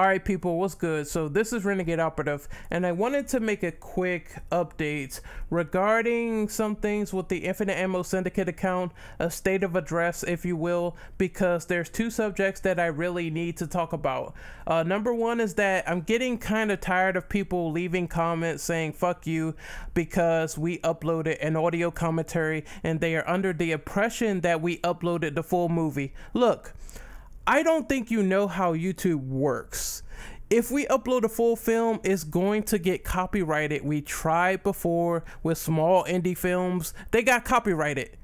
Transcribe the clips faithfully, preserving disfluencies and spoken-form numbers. All right, people, what's good? So this is Renegade Operative, and I wanted to make a quick update regarding some things with the Infinite Ammo Syndicate account, a state of address, if you will, because there's two subjects that I really need to talk about. Uh, number one is that I'm getting kind of tired of people leaving comments saying, fuck you, because we uploaded an audio commentary and they are under the impression that we uploaded the full movie. Look, I don't think you know how YouTube works. If we upload a full film, it's going to get copyrighted. We tried before with small indie films. They got copyrighted.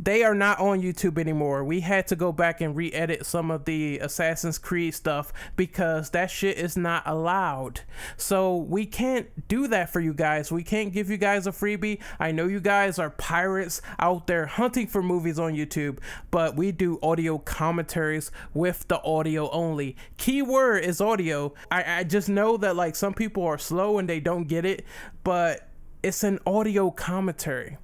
They are not on YouTube anymore. We had to go back and re-edit some of the Assassin's Creed stuff because that shit is not allowed. So we can't do that for you guys. We can't give you guys a freebie. I know you guys are pirates out there hunting for movies on YouTube, but we do audio commentaries with the audio only. Keyword is audio. I, I just know that like some people are slow and they don't get it, but it's an audio commentary.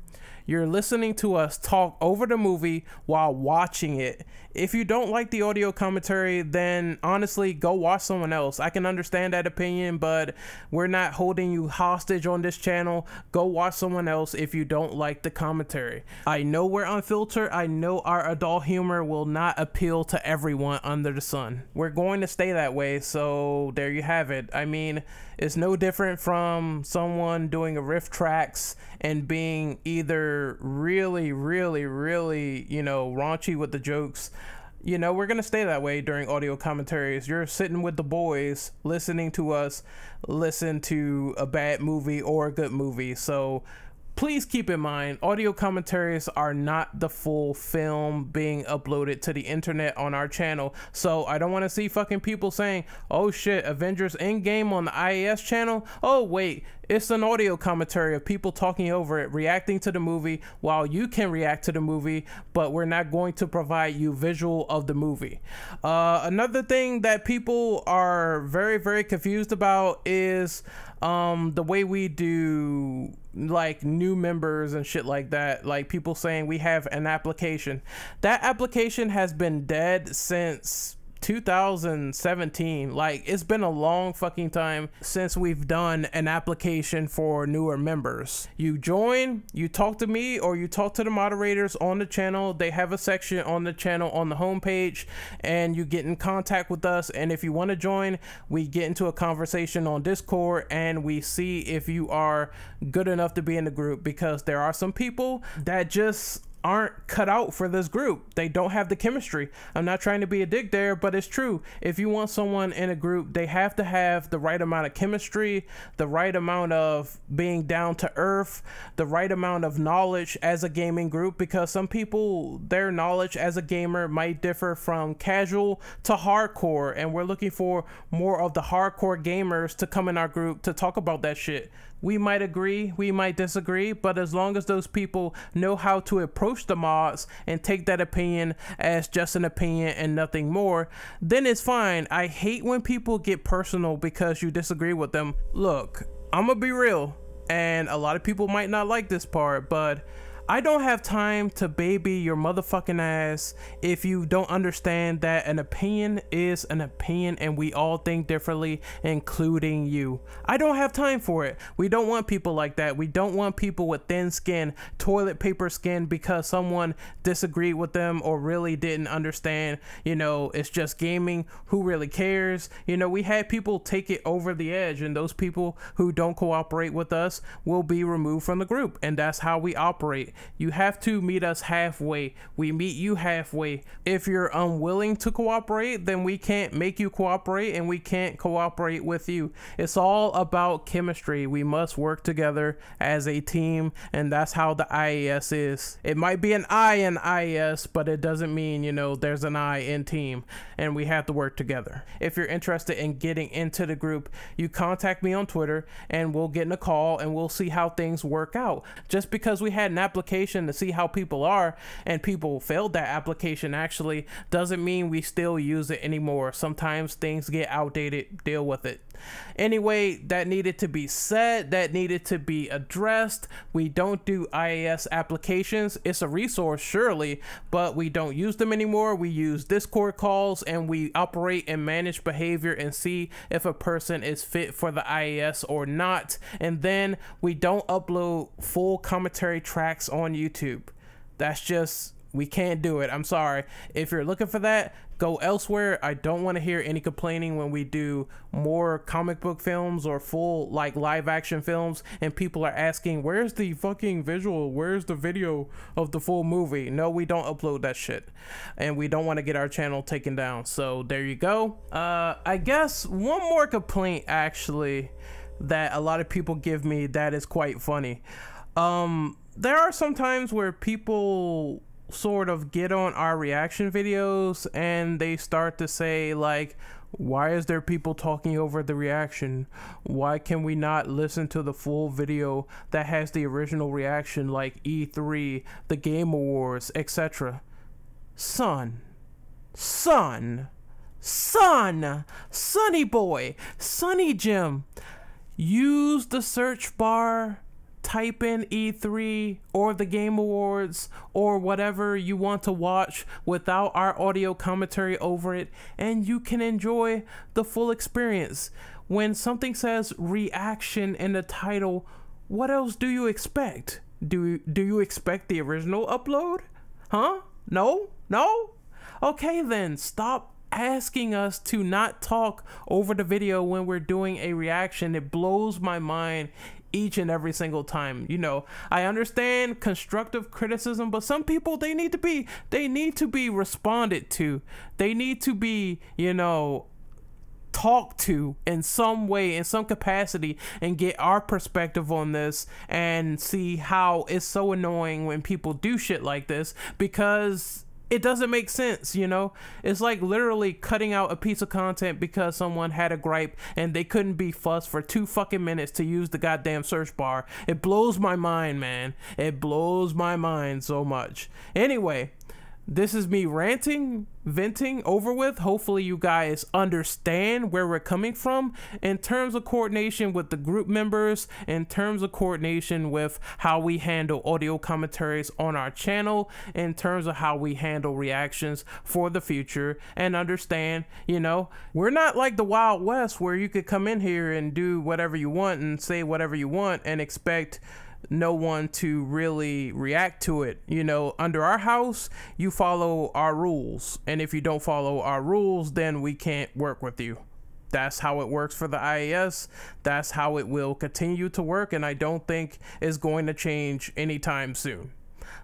You're listening to us talk over the movie while watching it. If you don't like the audio commentary, then honestly, go watch someone else. I can understand that opinion, but we're not holding you hostage on this channel. Go watch someone else if you don't like the commentary. I know we're unfiltered. I know our adult humor will not appeal to everyone under the sun. We're going to stay that way, so there you have it. I mean, it's no different from someone doing a riff tracks and being either really really really you know raunchy with the jokes. You know, we're gonna stay that way during audio commentaries. You're sitting with the boys listening to us listen to a bad movie or a good movie, so please keep in mind audio commentaries are not the full film being uploaded to the internet on our channel. So I don't want to see fucking people saying, oh shit, Avengers Endgame on the I A S channel, oh wait, it's an audio commentary of people talking over it, reacting to the movie while you can react to the movie, but we're not going to provide you visual of the movie. Uh, another thing that people are very, very confused about is um, the way we do like new members and shit like that. Like people saying we have an application. That application has been dead since two thousand seventeen. Like, it's been a long fucking time since we've done an application for newer members. You join, you talk to me or you talk to the moderators on the channel. They have a section on the channel on the homepage, and you get in contact with us, and if you want to join, we get into a conversation on Discord and we see if you are good enough to be in the group, because there are some people that just aren't cut out for this group. They don't have the chemistry. I'm not trying to be a dick there, but it's true. If you want someone in a group, they have to have the right amount of chemistry, the right amount of being down to earth, the right amount of knowledge as a gaming group, because some people, their knowledge as a gamer might differ from casual to hardcore, and we're looking for more of the hardcore gamers to come in our group to talk about that shit. We might agree, we might disagree, but as long as those people know how to approach the mods and take that opinion as just an opinion and nothing more, then it's fine. I hate when people get personal because you disagree with them. Look, I'm gonna be real, and a lot of people might not like this part, but I don't have time to baby your motherfucking ass if you don't understand that an opinion is an opinion and we all think differently, including you. I don't have time for it. We don't want people like that. We don't want people with thin skin, toilet paper skin, because someone disagreed with them or really didn't understand, you know, it's just gaming, who really cares? You know, we had people take it over the edge, and those people who don't cooperate with us will be removed from the group, and that's how we operate. You have to meet us halfway. We meet you halfway. If you're unwilling to cooperate, then we can't make you cooperate and we can't cooperate with you. It's all about chemistry. We must work together as a team, and that's how the I A S is. It might be an I in I A S, but it doesn't mean, you know, there's an I in team, and we have to work together. If you're interested in getting into the group, you contact me on Twitter and we'll get in a call and we'll see how things work out. Just because we had an application application to see how people are and people failed that application actually doesn't mean we still use it anymore. Sometimes things get outdated. Deal with it. Anyway, that needed to be said, that needed to be addressed. We don't do I A S applications. It's a resource, surely, but we don't use them anymore. We use Discord calls, and we operate and manage behavior and see if a person is fit for the I A S or not. And then we don't upload full commentary tracks on YouTube. That's just, we can't do it. I'm sorry. If you're looking for that, go elsewhere. I don't want to hear any complaining when we do more comic book films or full like live action films and people are asking, where's the fucking visual? Where's the video of the full movie? No, we don't upload that shit, and we don't want to get our channel taken down. So there you go. Uh, I guess one more complaint actually that a lot of people give me that is quite funny. Um, there are some times where people sort of get on our reaction videos and they start to say like, why is there people talking over the reaction? Why can we not listen to the full video that has the original reaction, like E three, the Game Awards, et cetera? Son, son, son, Sonny boy, Sonny Jim, use the search bar, type in E three or the Game Awards or whatever you want to watch without our audio commentary over it, and you can enjoy the full experience. When something says reaction in the title, what else do you expect? Do, do you expect the original upload? Huh? No? No? Okay then, stop asking us to not talk over the video when we're doing a reaction. It blows my mind each and every single time. You know, I understand constructive criticism, but some people, they need to be, they need to be responded to. They need to be, you know, talk to in some way, in some capacity, and get our perspective on this and see how it's so annoying when people do shit like this, because it doesn't make sense, you know? It's like literally cutting out a piece of content because someone had a gripe and they couldn't be fussed for two fucking minutes to use the goddamn search bar. It blows my mind, man. It blows my mind so much. Anyway, this is me ranting, venting over with. Hopefully you guys understand where we're coming from in terms of coordination with the group members, in terms of coordination with how we handle audio commentaries on our channel, in terms of how we handle reactions for the future, and understand, you know, we're not like the Wild West where you could come in here and do whatever you want and say whatever you want and expect no one to really react to it. You know, under our house, you follow our rules, and if you don't follow our rules, then we can't work with you. That's how it works for the I A S. That's how it will continue to work, and I don't think it's going to change anytime soon.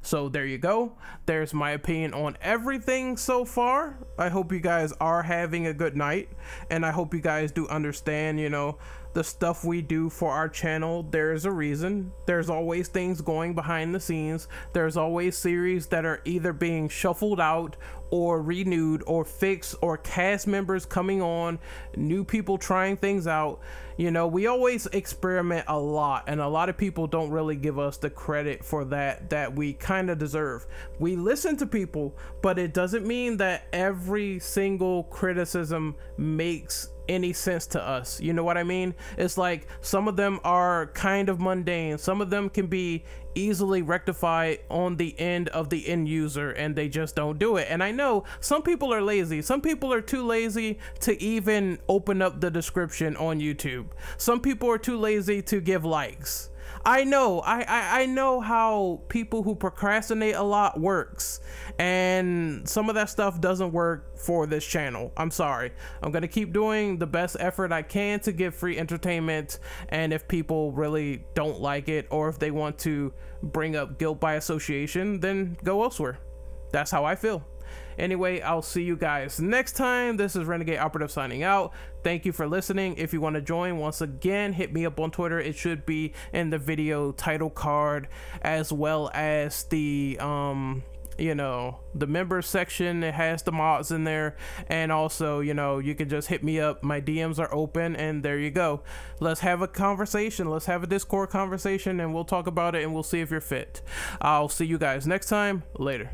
So there you go. There's my opinion on everything so far. I hope you guys are having a good night, and I hope you guys do understand, you know, the stuff we do for our channel. There's a reason. There's always things going behind the scenes. There's always series that are either being shuffled out or renewed or fixed, or cast members coming on, new people trying things out. You know, we always experiment a lot, and a lot of people don't really give us the credit for that that we kind of deserve. We listen to people, but it doesn't mean that every single criticism makes any sense to us. You know what I mean? It's like some of them are kind of mundane. Some of them can be easily rectified on the end of the end user, and they just don't do it. And I know some people are lazy. Some people are too lazy to even open up the description on YouTube. Some people are too lazy to give likes. I know, I, I, I know how people who procrastinate a lot works, and some of that stuff doesn't work for this channel. I'm sorry. I'm going to keep doing the best effort I can to give free entertainment, and if people really don't like it, or if they want to bring up guilt by association, then go elsewhere. That's how I feel. Anyway, I'll see you guys next time. This is Renegade Operative signing out. Thank you for listening. If you want to join, once again, hit me up on Twitter. It should be in the video title card, as well as the, um, you know, the members section. It has the mods in there. And also, you know, you can just hit me up. My D Ms are open, and there you go. Let's have a conversation. Let's have a Discord conversation, and we'll talk about it, and we'll see if you're fit. I'll see you guys next time. Later.